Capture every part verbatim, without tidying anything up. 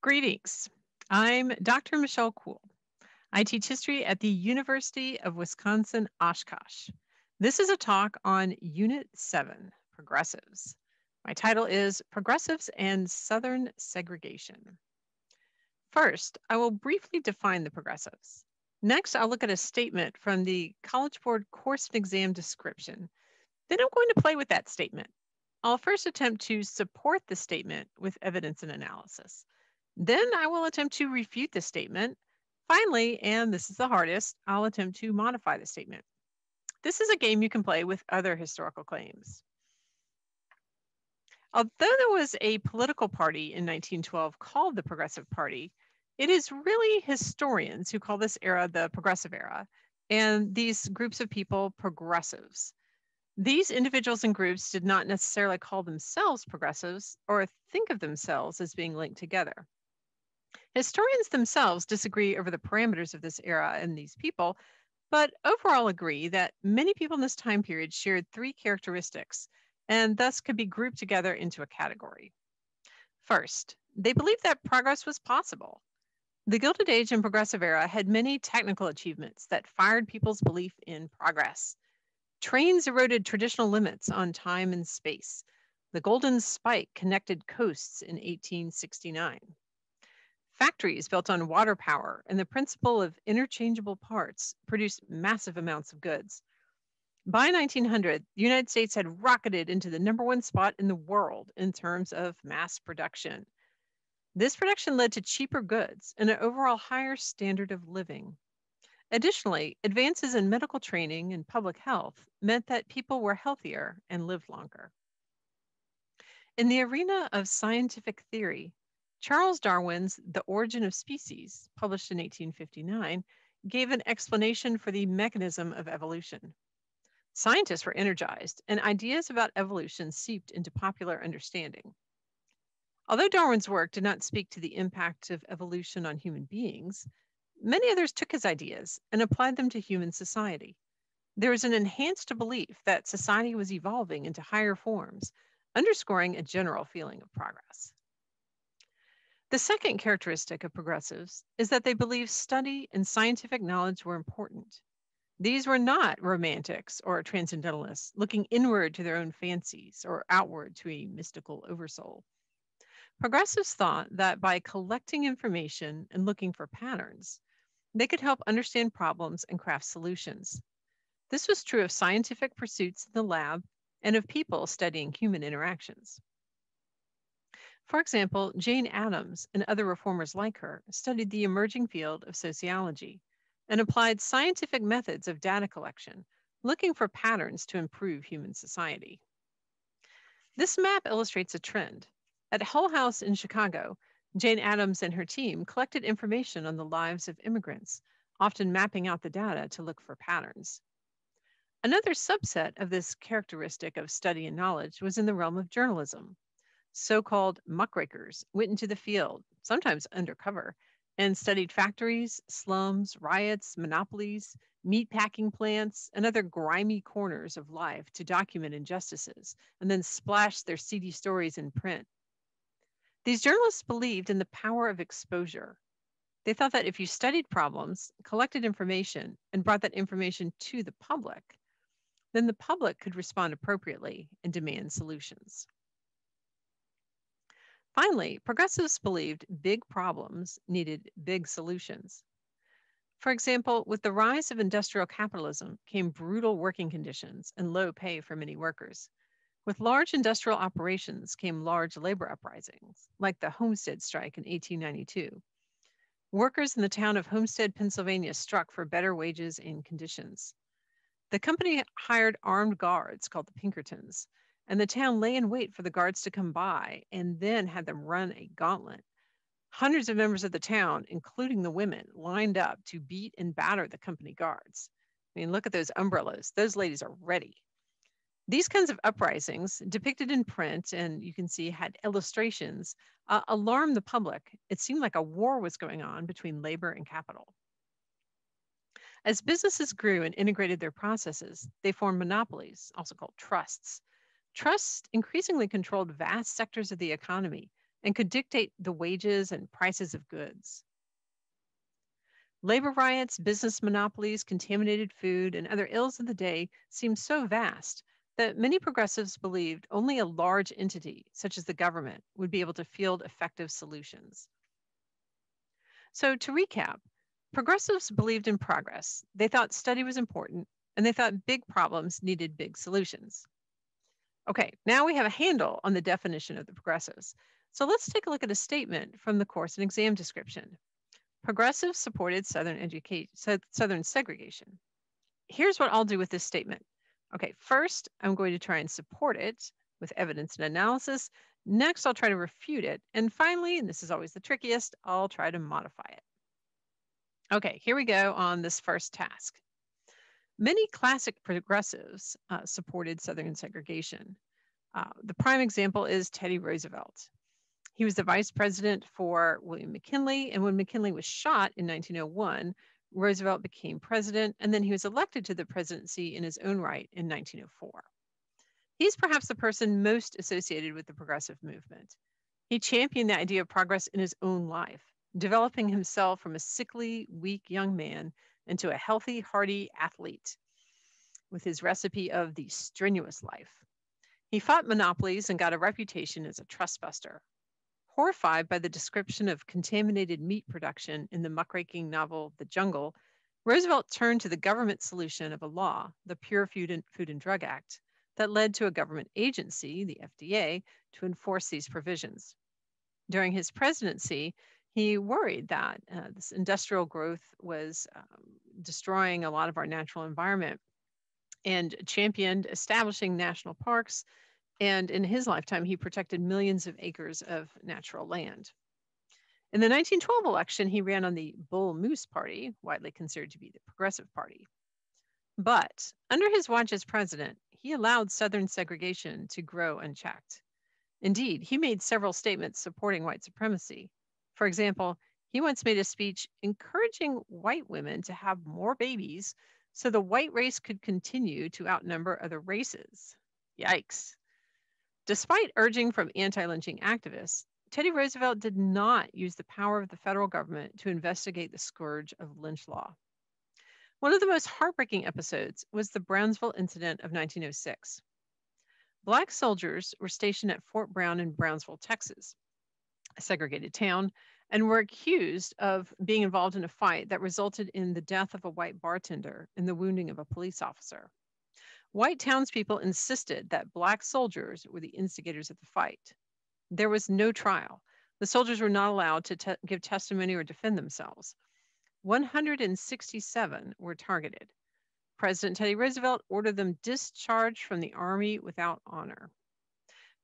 Greetings, I'm Doctor Michelle Kuhl. I teach history at the University of Wisconsin-Oshkosh. This is a talk on Unit seven, Progressives. My title is Progressives and Southern Segregation. First, I will briefly define the progressives. Next, I'll look at a statement from the College Board course and exam description. Then I'm going to play with that statement. I'll first attempt to support the statement with evidence and analysis. Then I will attempt to refute the statement. Finally, and this is the hardest, I'll attempt to modify the statement. This is a game you can play with other historical claims. Although there was a political party in nineteen twelve called the Progressive Party, it is really historians who call this era the Progressive Era, and these groups of people progressives. These individuals and groups did not necessarily call themselves progressives or think of themselves as being linked together. Historians themselves disagree over the parameters of this era and these people, but overall agree that many people in this time period shared three characteristics and thus could be grouped together into a category. First, they believed that progress was possible. The Gilded Age and Progressive Era had many technical achievements that fired people's belief in progress. Trains eroded traditional limits on time and space. The Golden Spike connected coasts in eighteen sixty-nine. Factories built on water power and the principle of interchangeable parts produced massive amounts of goods. By nineteen hundred, the United States had rocketed into the number one spot in the world in terms of mass production. This production led to cheaper goods and an overall higher standard of living. Additionally, advances in medical training and public health meant that people were healthier and lived longer. In the arena of scientific theory, Charles Darwin's The Origin of Species, published in eighteen fifty-nine, gave an explanation for the mechanism of evolution. Scientists were energized, and ideas about evolution seeped into popular understanding. Although Darwin's work did not speak to the impact of evolution on human beings, many others took his ideas and applied them to human society. There was an enhanced belief that society was evolving into higher forms, underscoring a general feeling of progress. The second characteristic of progressives is that they believed study and scientific knowledge were important. These were not romantics or transcendentalists looking inward to their own fancies or outward to a mystical oversoul. Progressives thought that by collecting information and looking for patterns, they could help understand problems and craft solutions. This was true of scientific pursuits in the lab and of people studying human interactions. For example, Jane Addams and other reformers like her studied the emerging field of sociology and applied scientific methods of data collection, looking for patterns to improve human society. This map illustrates a trend. At Hull House in Chicago, Jane Addams and her team collected information on the lives of immigrants, often mapping out the data to look for patterns. Another subset of this characteristic of study and knowledge was in the realm of journalism. So-called muckrakers went into the field, sometimes undercover, and studied factories, slums, riots, monopolies, meatpacking plants, and other grimy corners of life to document injustices, and then splash their seedy stories in print. These journalists believed in the power of exposure. They thought that if you studied problems, collected information, and brought that information to the public, then the public could respond appropriately and demand solutions. Finally, progressives believed big problems needed big solutions. For example, with the rise of industrial capitalism came brutal working conditions and low pay for many workers. With large industrial operations came large labor uprisings, like the Homestead strike in eighteen ninety-two. Workers in the town of Homestead, Pennsylvania, struck for better wages and conditions. The company hired armed guards called the Pinkertons, and the town lay in wait for the guards to come by and then had them run a gauntlet. Hundreds of members of the town, including the women, lined up to beat and batter the company guards. I mean, look at those umbrellas. Those ladies are ready. These kinds of uprisings, depicted in print and you can see had illustrations, uh, alarmed the public. It seemed like a war was going on between labor and capital. As businesses grew and integrated their processes, they formed monopolies, also called trusts. Trusts increasingly controlled vast sectors of the economy, and could dictate the wages and prices of goods. Labor riots, business monopolies, contaminated food, and other ills of the day seemed so vast that many progressives believed only a large entity, such as the government, would be able to field effective solutions. So to recap, progressives believed in progress. They thought study was important, and they thought big problems needed big solutions. Okay, now we have a handle on the definition of the progressives. So let's take a look at a statement from the course and exam description. Progressives supported Southern education, Southern segregation. Here's what I'll do with this statement. Okay, first, I'm going to try and support it with evidence and analysis. Next, I'll try to refute it. And finally, and this is always the trickiest, I'll try to modify it. Okay, here we go on this first task. Many classic progressives uh, supported Southern segregation. Uh, the prime example is Teddy Roosevelt. He was the vice president for William McKinley, and when McKinley was shot in nineteen oh one, Roosevelt became president, and then he was elected to the presidency in his own right in nineteen oh four. He's perhaps the person most associated with the progressive movement. He championed the idea of progress in his own life, developing himself from a sickly, weak young man into a healthy, hardy athlete with his recipe of the strenuous life. He fought monopolies and got a reputation as a trustbuster. Horrified by the description of contaminated meat production in the muckraking novel, The Jungle, Roosevelt turned to the government solution of a law, the Pure Food and, Food and Drug Act, that led to a government agency, the F D A, to enforce these provisions. During his presidency, he worried that uh, this industrial growth was um, destroying a lot of our natural environment and championed establishing national parks. And in his lifetime, he protected millions of acres of natural land. In the nineteen twelve election, he ran on the Bull Moose Party, widely considered to be the Progressive Party. But under his watch as president, he allowed Southern segregation to grow unchecked. Indeed, he made several statements supporting white supremacy. For example, he once made a speech encouraging white women to have more babies so the white race could continue to outnumber other races. Yikes. Despite urging from anti-lynching activists, Teddy Roosevelt did not use the power of the federal government to investigate the scourge of lynch law. One of the most heartbreaking episodes was the Brownsville incident of nineteen oh six. Black soldiers were stationed at Fort Brown in Brownsville, Texas, a segregated town, and were accused of being involved in a fight that resulted in the death of a white bartender and the wounding of a police officer. White townspeople insisted that black soldiers were the instigators of the fight. There was no trial. The soldiers were not allowed to te- give testimony or defend themselves. one hundred sixty-seven were targeted. President Teddy Roosevelt ordered them discharged from the army without honor.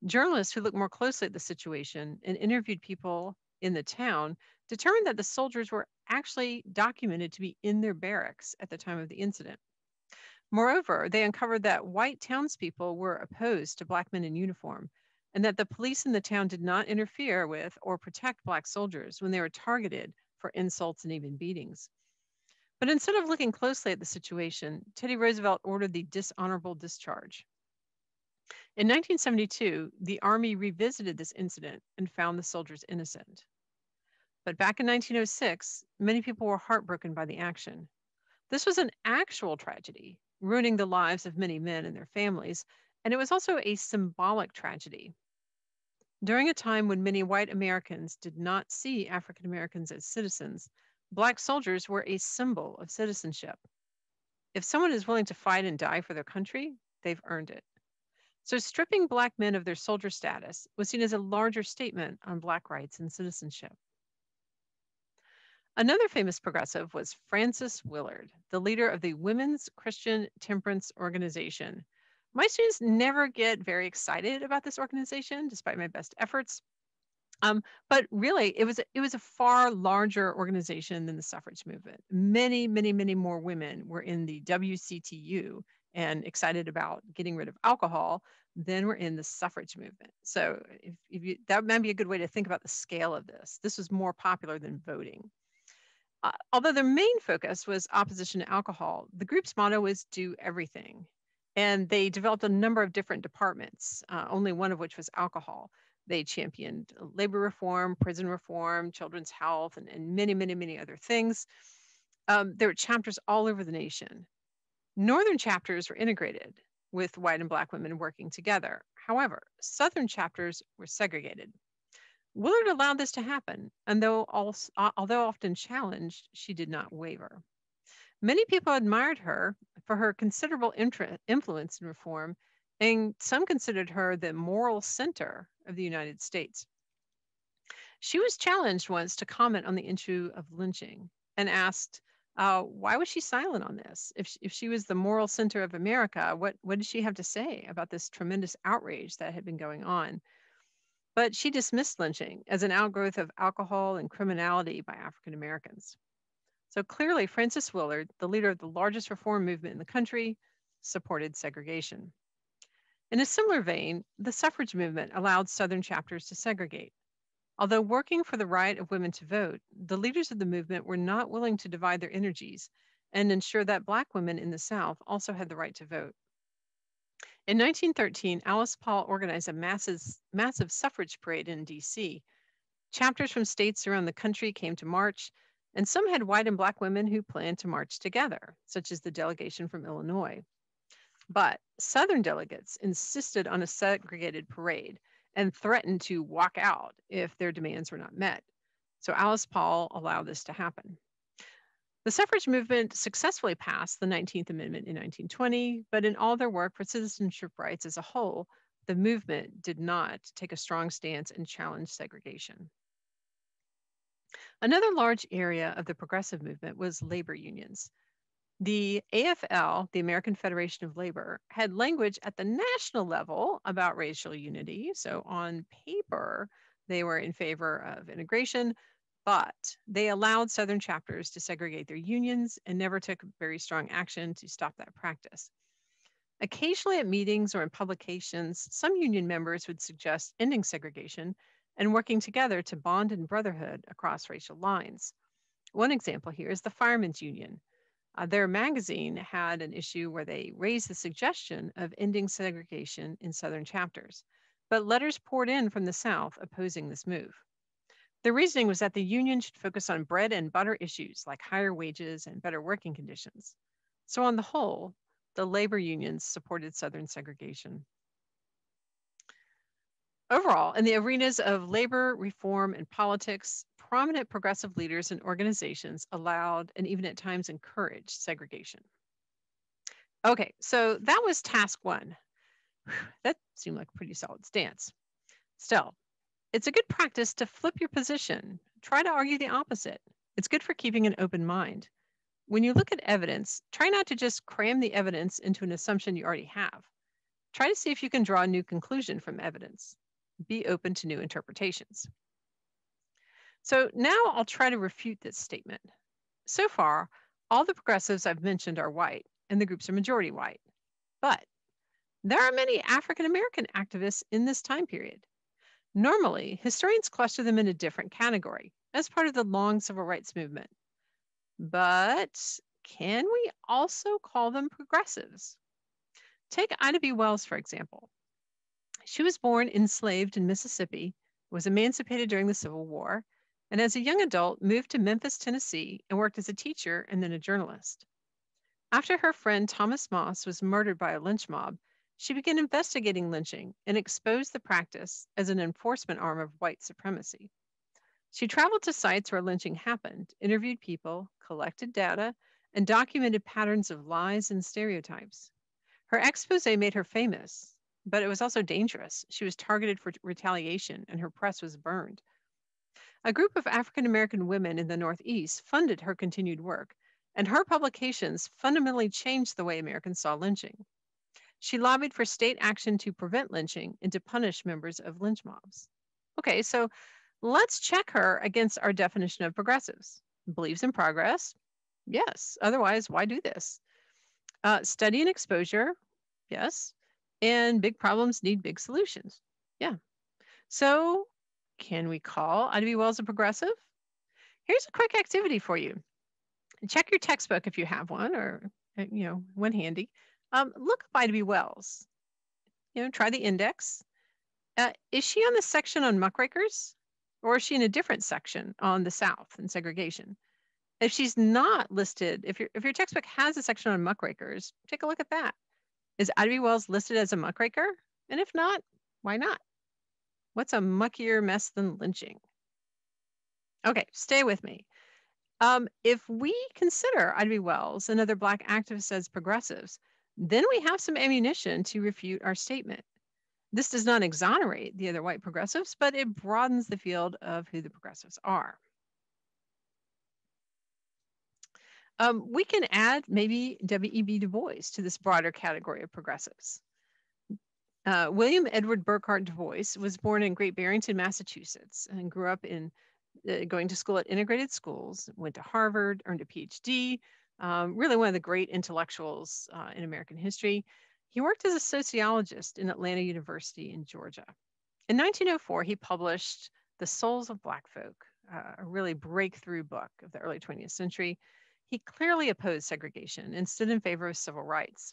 Journalists who looked more closely at the situation and interviewed people in the town determined that the soldiers were actually documented to be in their barracks at the time of the incident. Moreover, they uncovered that white townspeople were opposed to black men in uniform, and that the police in the town did not interfere with or protect black soldiers when they were targeted for insults and even beatings. But instead of looking closely at the situation, Teddy Roosevelt ordered the dishonorable discharge. In nineteen seventy-two, the Army revisited this incident and found the soldiers innocent. But back in nineteen oh six, many people were heartbroken by the action. This was an actual tragedy, ruining the lives of many men and their families, and it was also a symbolic tragedy. During a time when many white Americans did not see African Americans as citizens, black soldiers were a symbol of citizenship. If someone is willing to fight and die for their country, they've earned it. So stripping black men of their soldier status was seen as a larger statement on black rights and citizenship. Another famous progressive was Frances Willard, the leader of the Women's Christian Temperance Organization. My students never get very excited about this organization, despite my best efforts. Um, but really, it was, it was a far larger organization than the suffrage movement. Many, many, many more women were in the W C T U and excited about getting rid of alcohol than were in the suffrage movement. So if, if you, that might be a good way to think about the scale of this. This was more popular than voting. Uh, although their main focus was opposition to alcohol, the group's motto was do everything. And they developed a number of different departments, uh, only one of which was alcohol. They championed labor reform, prison reform, children's health, and, and many, many, many other things. Um, there were chapters all over the nation. Northern chapters were integrated with white and black women working together. However, Southern chapters were segregated. Willard allowed this to happen, and though also, although often challenged, she did not waver. Many people admired her for her considerable influence in reform, and some considered her the moral center of the United States. She was challenged once to comment on the issue of lynching and asked, uh, why was she silent on this? If she, if she was the moral center of America, what, what did she have to say about this tremendous outrage that had been going on? But she dismissed lynching as an outgrowth of alcohol and criminality by African Americans. So clearly, Frances Willard, the leader of the largest reform movement in the country, supported segregation. In a similar vein, the suffrage movement allowed Southern chapters to segregate. Although working for the right of women to vote, the leaders of the movement were not willing to divide their energies and ensure that Black women in the South also had the right to vote. In nineteen thirteen, Alice Paul organized a masses, massive suffrage parade in D C Chapters from states around the country came to march, and some had white and Black women who planned to march together, such as the delegation from Illinois. But Southern delegates insisted on a segregated parade and threatened to walk out if their demands were not met. So Alice Paul allowed this to happen. The suffrage movement successfully passed the nineteenth Amendment in nineteen twenty, but in all their work for citizenship rights as a whole, the movement did not take a strong stance and challenge segregation. Another large area of the progressive movement was labor unions. The A F L, the American Federation of Labor, had language at the national level about racial unity. So on paper, they were in favor of integration, but they allowed Southern chapters to segregate their unions and never took very strong action to stop that practice. Occasionally at meetings or in publications, some union members would suggest ending segregation and working together to bond in brotherhood across racial lines. One example here is the Firemen's Union. Uh, their magazine had an issue where they raised the suggestion of ending segregation in Southern chapters, but letters poured in from the South opposing this move. The reasoning was that the union should focus on bread and butter issues like higher wages and better working conditions. So on the whole, the labor unions supported Southern segregation. Overall, in the arenas of labor, reform, and politics, prominent progressive leaders and organizations allowed and even at times encouraged segregation. Okay, so that was task one. That seemed like a pretty solid stance. Still, it's a good practice to flip your position. Try to argue the opposite. It's good for keeping an open mind. When you look at evidence, try not to just cram the evidence into an assumption you already have. Try to see if you can draw a new conclusion from evidence. Be open to new interpretations. So now I'll try to refute this statement. So far, all the progressives I've mentioned are white, and the groups are majority white. But there are many African-American activists in this time period. Normally, historians cluster them in a different category as part of the long civil rights movement. But can we also call them progressives? Take Ida B. Wells, for example. She was born enslaved in Mississippi, was emancipated during the Civil War, and as a young adult, moved to Memphis, Tennessee, and worked as a teacher and then a journalist. After her friend Thomas Moss was murdered by a lynch mob, she began investigating lynching and exposed the practice as an enforcement arm of white supremacy. She traveled to sites where lynching happened, interviewed people, collected data, and documented patterns of lies and stereotypes. Her expose made her famous, but it was also dangerous. She was targeted for retaliation, and her press was burned. A group of African-American women in the Northeast funded her continued work, and her publications fundamentally changed the way Americans saw lynching. She lobbied for state action to prevent lynching and to punish members of lynch mobs. Okay, so let's check her against our definition of progressives. Believes in progress? Yes. Otherwise, why do this? Uh, study and exposure? Yes. And big problems need big solutions. Yeah. So, can we call Ida B. Wells a progressive? Here's a quick activity for you. Check your textbook if you have one, or you know, one handy. Um, look up Ida B. Wells. You know, try the index. Uh, is she on the section on muckrakers, or is she in a different section on the South and segregation? If she's not listed, if, if your textbook has a section on muckrakers, take a look at that. Is Ida B. Wells listed as a muckraker? And if not, why not? What's a muckier mess than lynching? Okay, stay with me. Um, if we consider Ida B. Wells and other Black activists as progressives, then we have some ammunition to refute our statement. This does not exonerate the other white progressives, but it broadens the field of who the progressives are. Um, we can add maybe W E B Du Bois to this broader category of progressives. Uh, William Edward Burghardt Du Bois was born in Great Barrington, Massachusetts, and grew up in uh, going to school at integrated schools, went to Harvard, earned a P H D, um, really one of the great intellectuals uh, in American history. He worked as a sociologist in Atlanta University in Georgia. In nineteen oh four, he published The Souls of Black Folk, uh, a really breakthrough book of the early twentieth century. He clearly opposed segregation and stood in favor of civil rights.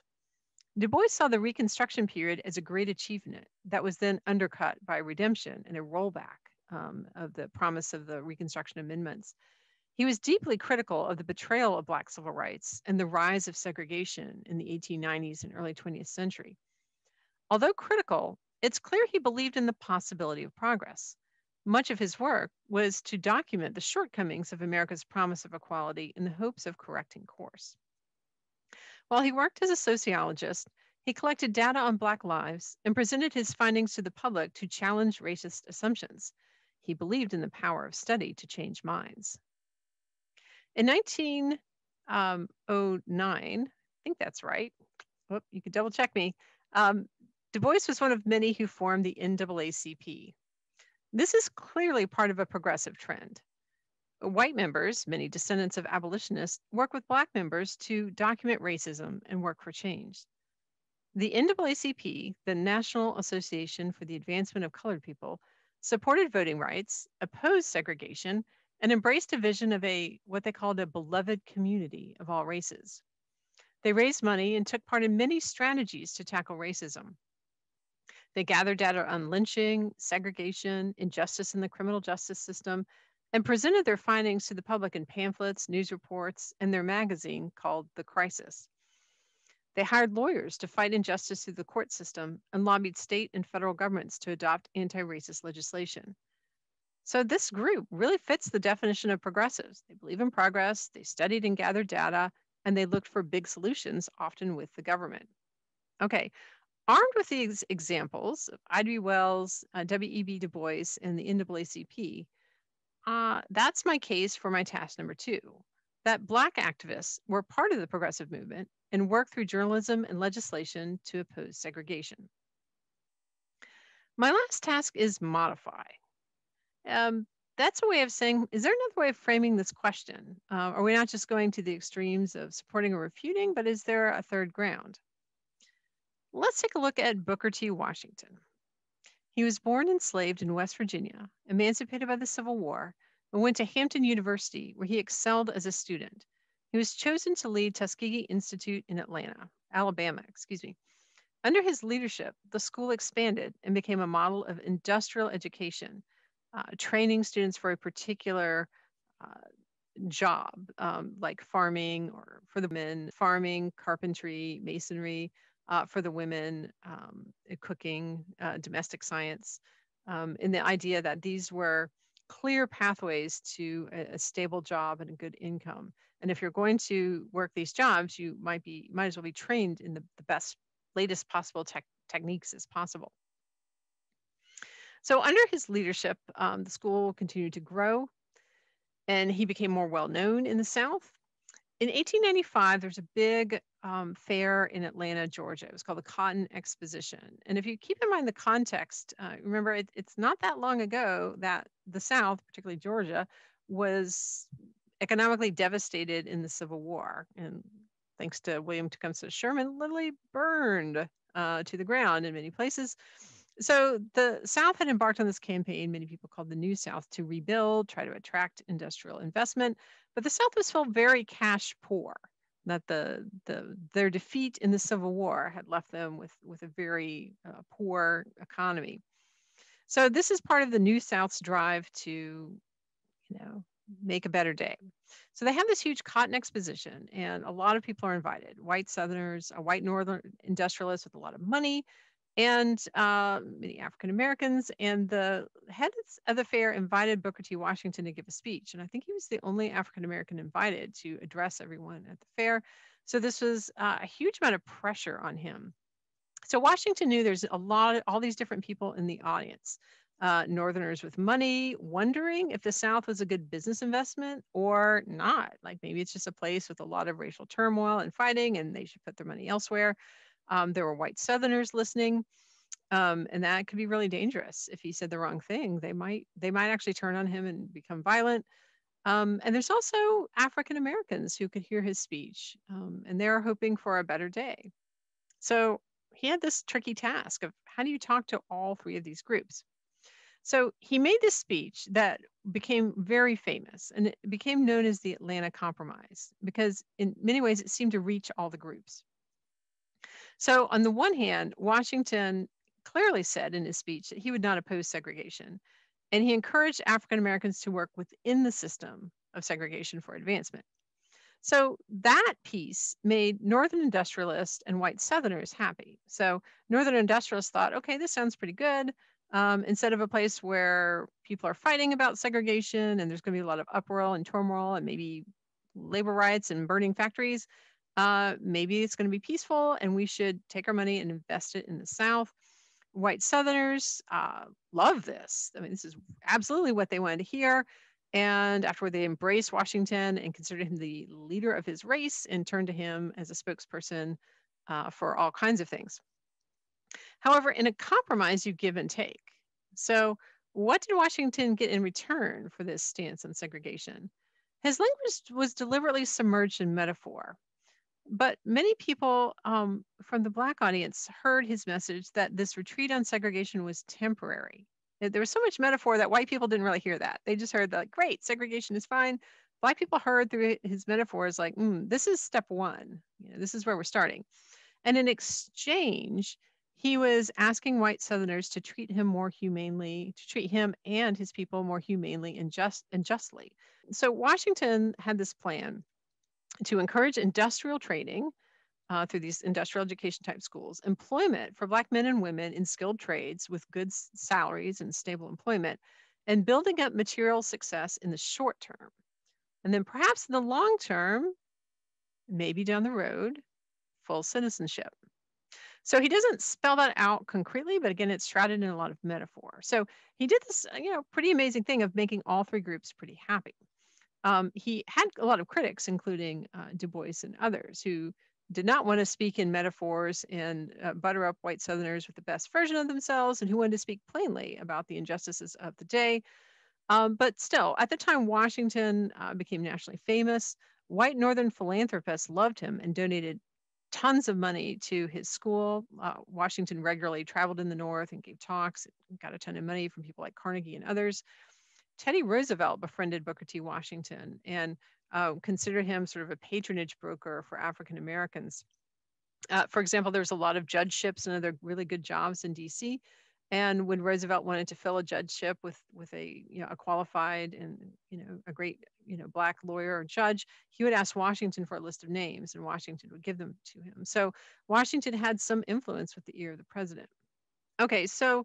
Du Bois saw the Reconstruction period as a great achievement that was then undercut by redemption and a rollback um, of the promise of the Reconstruction amendments. He was deeply critical of the betrayal of Black civil rights and the rise of segregation in the eighteen nineties and early twentieth century. Although critical, it's clear he believed in the possibility of progress. Much of his work was to document the shortcomings of America's promise of equality in the hopes of correcting course. While he worked as a sociologist, he collected data on Black lives and presented his findings to the public to challenge racist assumptions. He believed in the power of study to change minds. In nineteen oh nine, I think that's right, whoop, you could double check me, um, Du Bois was one of many who formed the N double A C P. This is clearly part of a progressive trend. White members, many descendants of abolitionists, work with Black members to document racism and work for change. The N double A C P, the National Association for the Advancement of Colored People, supported voting rights, opposed segregation, and embraced a vision of a what they called a beloved community of all races. They raised money and took part in many strategies to tackle racism. They gathered data on lynching, segregation, injustice in the criminal justice system, and presented their findings to the public in pamphlets, news reports, and their magazine called The Crisis. They hired lawyers to fight injustice through the court system and lobbied state and federal governments to adopt anti-racist legislation. So this group really fits the definition of progressives. They believe in progress, they studied and gathered data, and they looked for big solutions, often with the government. Okay, armed with these examples of Ida B. Wells, uh, W E B Du Bois, and the N double A C P, uh, that's my case for my task number two, that Black activists were part of the progressive movement and worked through journalism and legislation to oppose segregation. My last task is modify. Um, that's a way of saying, is there another way of framing this question? Uh, are we not just going to the extremes of supporting or refuting, but is there a third ground? Let's take a look at Booker T. Washington. He was born enslaved in West Virginia, emancipated by the Civil War, and went to Hampton University, where he excelled as a student. He was chosen to lead Tuskegee Institute in Atlanta, Alabama, excuse me. Under his leadership, the school expanded and became a model of industrial education, Uh, training students for a particular uh, job, um, like farming or for the men, farming, carpentry, masonry, uh, for the women, um, cooking, uh, domestic science, um, and the idea that these were clear pathways to a, a stable job and a good income. And if you're going to work these jobs, you might be might as well be trained in the, the best, latest possible tech, techniques as possible. So under his leadership, um, the school continued to grow and he became more well-known in the South. In eighteen ninety-five, there's a big um, fair in Atlanta, Georgia. It was called the Cotton Exposition. And if you keep in mind the context, uh, remember it, it's not that long ago that the South, particularly Georgia, was economically devastated in the Civil War. And thanks to William Tecumseh Sherman, literally burned uh, to the ground in many places. So the South had embarked on this campaign, many people called the New South, to rebuild, try to attract industrial investment, but the South was still very cash poor, that the, the, their defeat in the Civil War had left them with, with a very uh, poor economy. So this is part of the New South's drive to, you know, make a better day. So they have this huge cotton exposition and a lot of people are invited. White Southerners, a white Northern industrialist with a lot of money, and uh, many African-Americans. And the head of the fair invited Booker T. Washington to give a speech. And I think he was the only African-American invited to address everyone at the fair. So this was uh, a huge amount of pressure on him. So Washington knew there's a lot of all these different people in the audience. Uh, Northerners with money wondering if the South was a good business investment or not. Like maybe it's just a place with a lot of racial turmoil and fighting and they should put their money elsewhere. Um, there were white Southerners listening, um, and that could be really dangerous. If he said the wrong thing, they might they might actually turn on him and become violent. Um, and there's also African Americans who could hear his speech, um, and they're hoping for a better day. So he had this tricky task of how do you talk to all three of these groups? So he made this speech that became very famous, and it became known as the Atlanta Compromise, because in many ways it seemed to reach all the groups. So on the one hand, Washington clearly said in his speech that he would not oppose segregation, and he encouraged African Americans to work within the system of segregation for advancement. So that piece made Northern industrialists and white Southerners happy. So Northern industrialists thought, okay, this sounds pretty good. Um, instead of a place where people are fighting about segregation and there's gonna be a lot of uproar and turmoil and maybe labor riots and burning factories, Uh, maybe it's going to be peaceful and we should take our money and invest it in the South. White Southerners uh, love this. I mean, this is absolutely what they wanted to hear. And afterward, they embraced Washington and considered him the leader of his race and turned to him as a spokesperson uh, for all kinds of things. However, in a compromise, you give and take. So what did Washington get in return for this stance on segregation? His language was deliberately submerged in metaphor. But many people um, from the Black audience heard his message that this retreat on segregation was temporary. There was so much metaphor that white people didn't really hear that. They just heard that, like, great, segregation is fine. Black people heard through his metaphors like, mm, this is step one. You know, this is where we're starting. And in exchange, he was asking white Southerners to treat him more humanely, to treat him and his people more humanely and, just, and justly. So Washington had this plan to encourage industrial training uh, through these industrial education type schools, employment for Black men and women in skilled trades with good salaries and stable employment, and building up material success in the short term. And then perhaps in the long term, maybe down the road, full citizenship. So he doesn't spell that out concretely, but again, it's shrouded in a lot of metaphor. So he did this, you know, pretty amazing thing of making all three groups pretty happy. Um, he had a lot of critics, including uh, Du Bois and others, who did not want to speak in metaphors and uh, butter up white Southerners with the best version of themselves and who wanted to speak plainly about the injustices of the day. Um, but still, at the time Washington uh, became nationally famous, white Northern philanthropists loved him and donated tons of money to his school. Uh, Washington regularly traveled in the North and gave talks, and got a ton of money from people like Carnegie and others. Teddy Roosevelt befriended Booker T. Washington and uh, considered him sort of a patronage broker for African Americans. Uh, for example, there's a lot of judgeships and other really good jobs in D C And when Roosevelt wanted to fill a judgeship with with a you know a qualified and you know a great you know Black lawyer or judge, he would ask Washington for a list of names, and Washington would give them to him. So Washington had some influence with the ear of the president. Okay, so.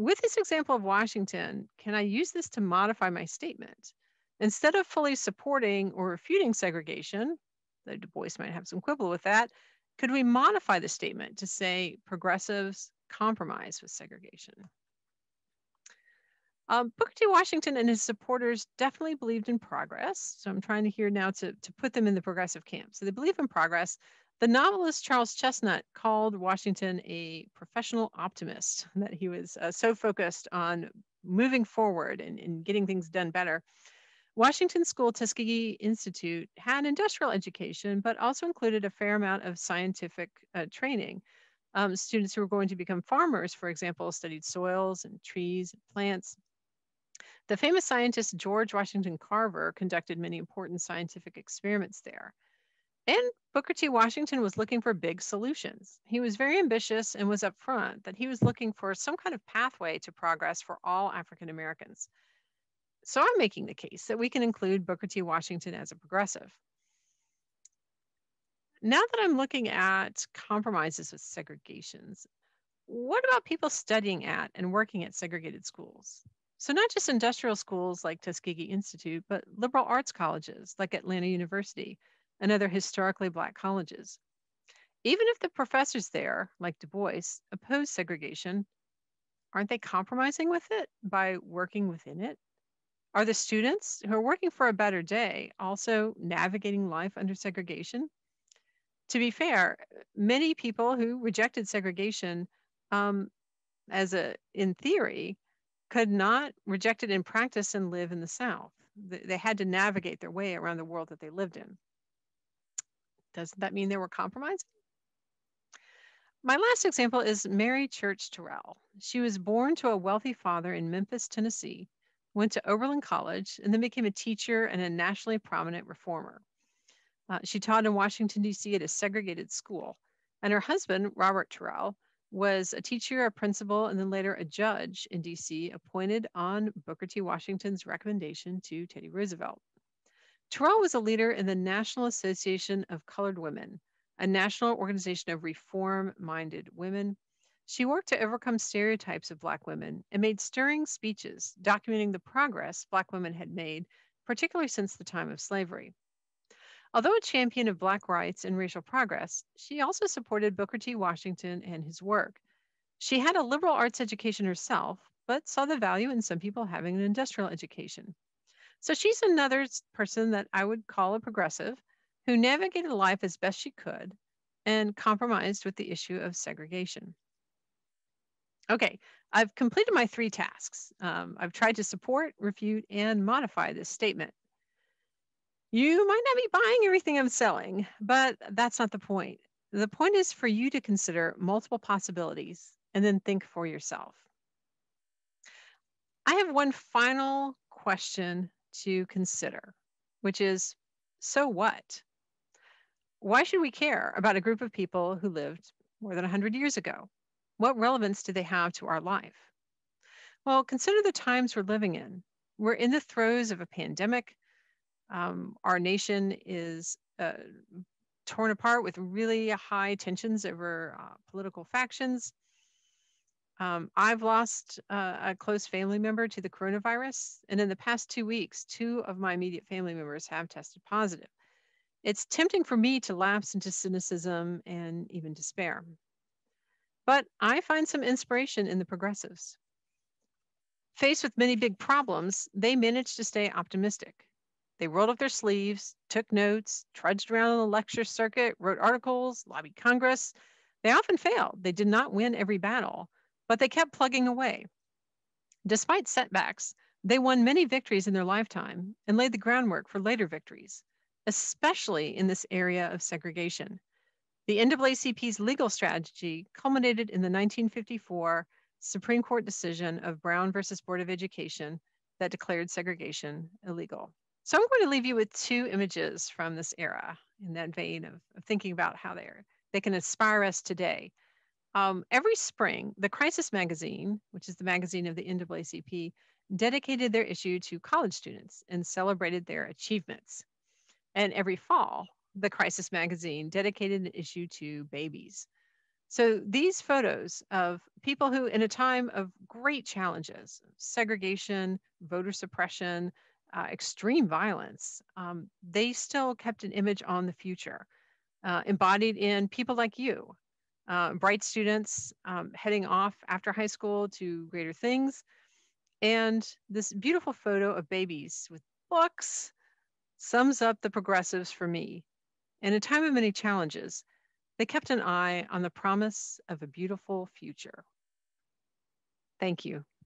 With this example of Washington, can I use this to modify my statement? Instead of fully supporting or refuting segregation, though Du Bois might have some quibble with that, could we modify the statement to say progressives compromise with segregation? Um, Booker T. Washington and his supporters definitely believed in progress. So I'm trying to here now to, to put them in the progressive camp. So they believe in progress. The novelist Charles Chestnut called Washington a professional optimist, that he was uh, so focused on moving forward and, and getting things done better. Washington School Tuskegee Institute had industrial education, but also included a fair amount of scientific uh, training. Um, students who were going to become farmers, for example, studied soils and trees and plants. The famous scientist George Washington Carver conducted many important scientific experiments there. And Booker T. Washington was looking for big solutions. He was very ambitious and was upfront that he was looking for some kind of pathway to progress for all African Americans. So I'm making the case that we can include Booker T. Washington as a progressive. Now that I'm looking at compromises with segregations, what about people studying at and working at segregated schools? So not just industrial schools like Tuskegee Institute, but liberal arts colleges like Atlanta University and other historically Black colleges. Even if the professors there, like Du Bois, oppose segregation, aren't they compromising with it by working within it? Are the students who are working for a better day also navigating life under segregation? To be fair, many people who rejected segregation um, as a, in theory, could not reject it in practice and live in the South. They had to navigate their way around the world that they lived in. Doesn't that mean they were compromising? My last example is Mary Church Terrell. She was born to a wealthy father in Memphis, Tennessee, went to Oberlin College, and then became a teacher and a nationally prominent reformer. Uh, she taught in Washington, D C at a segregated school, and her husband, Robert Terrell, was a teacher, a principal, and then later a judge in D C, appointed on Booker T. Washington's recommendation to Teddy Roosevelt. Terrell was a leader in the National Association of Colored Women, a national organization of reform-minded women. She worked to overcome stereotypes of Black women and made stirring speeches documenting the progress Black women had made, particularly since the time of slavery. Although a champion of Black rights and racial progress, she also supported Booker T. Washington and his work. She had a liberal arts education herself, but saw the value in some people having an industrial education. So she's another person that I would call a progressive who navigated life as best she could and compromised with the issue of segregation. Okay, I've completed my three tasks. Um, I've tried to support, refute, and modify this statement. You might not be buying everything I'm selling, but that's not the point. The point is for you to consider multiple possibilities and then think for yourself. I have one final question to consider, which is, so what? Why should we care about a group of people who lived more than one hundred years ago? What relevance do they have to our life? Well, consider the times we're living in. We're in the throes of a pandemic. Um, our nation is uh, torn apart with really high tensions over uh, political factions. Um, I've lost uh, a close family member to the coronavirus, and in the past two weeks, two of my immediate family members have tested positive. It's tempting for me to lapse into cynicism and even despair. But I find some inspiration in the progressives. Faced with many big problems, they managed to stay optimistic. They rolled up their sleeves, took notes, trudged around on the lecture circuit, wrote articles, lobbied Congress. They often failed. They did not win every battle, but they kept plugging away. Despite setbacks, they won many victories in their lifetime and laid the groundwork for later victories, especially in this area of segregation. The N double A C P's legal strategy culminated in the nineteen fifty-four Supreme Court decision of Brown versus Board of Education that declared segregation illegal. So I'm going to leave you with two images from this era in that vein of, of thinking about how they're, they can inspire us today. Um, every spring, The Crisis magazine, which is the magazine of the N double A C P, dedicated their issue to college students and celebrated their achievements. And every fall, The Crisis magazine dedicated an issue to babies. So these photos of people who, in a time of great challenges, segregation, voter suppression, Uh, extreme violence, um, they still kept an image on the future, uh, embodied in people like you, uh, bright students um, heading off after high school to greater things, and this beautiful photo of babies with books sums up the progressives for me. In a time of many challenges, they kept an eye on the promise of a beautiful future. Thank you.